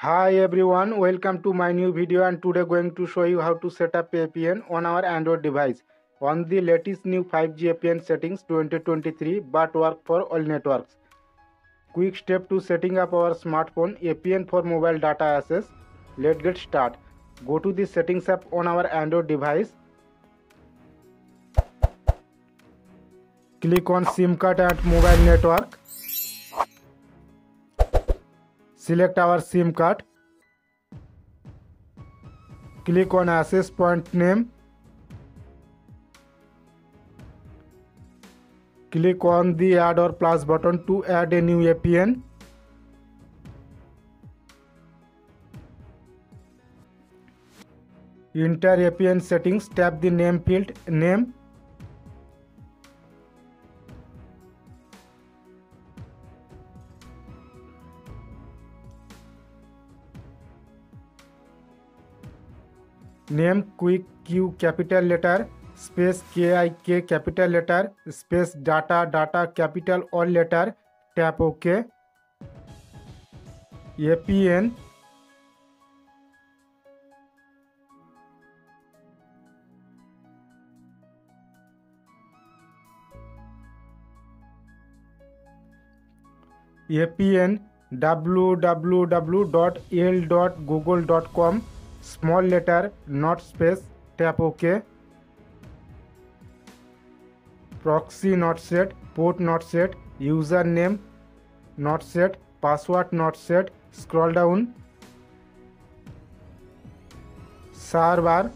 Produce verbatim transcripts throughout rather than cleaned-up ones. Hi everyone, welcome to my new video, and today going to show you how to set up A P N on our Android device on the latest new five G A P N settings twenty twenty-three, but work for all networks. Quick step to setting up our smartphone A P N for mobile data access. Let's get start. Go to the settings app on our Android device. Click on SIM card and mobile network. Select our SIM card. Click on access point name. Click on the add or plus button to add a new A P N. Enter A P N settings. Tap the name field, name. Name quick Q capital letter space K I K capital letter space data data capital all letter. Tap OK. A P N A P N w w w dot l dot google dot com small letter not space. Tap OK. Proxy not set, port not set, username not set, password not set. Scroll down. Server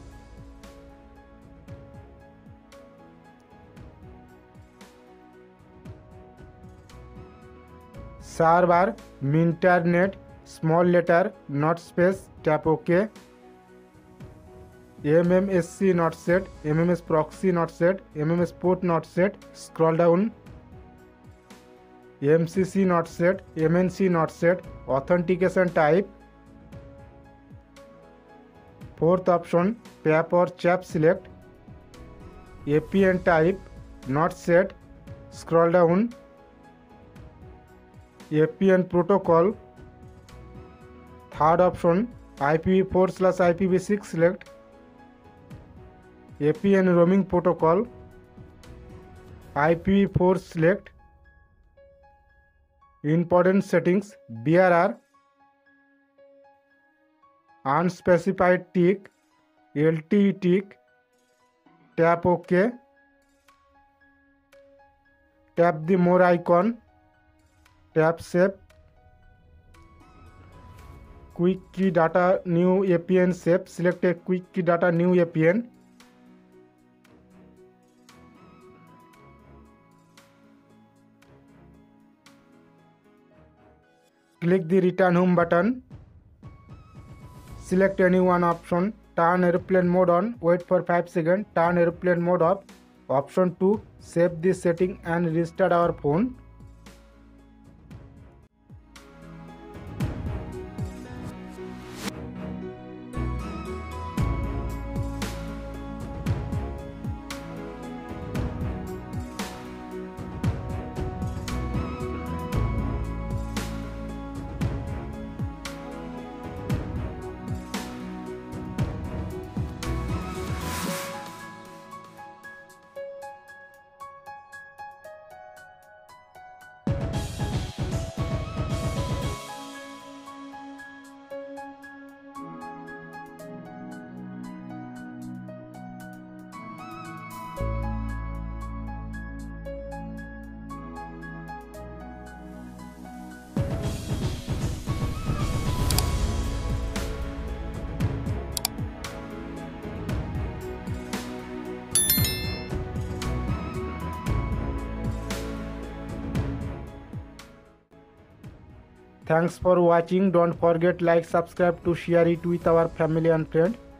server minternet small letter not space. Tap OK. M M S C not set, M M S proxy not set, M M S port not set. Scroll down. M C C not set, M N C not set. Authentication type. Fourth option, P A P or CHAP select. A P N type not set. Scroll down. A P N protocol. Third option, I P v four slash I P v six select. A P N roaming protocol, I P v four select. Important settings, B R R, unspecified tick, L T E tick. Tap OK. Tap the more icon. Tap save. Quick key data new A P N save. Select a quick key data new A P N. Click the return home button. Select any one option. Turn airplane mode on. Wait for five seconds. Turn airplane mode off. Option two. Save this setting and restart our phone. Thanks for watching. Don't forget like, subscribe to share it with our family and friend.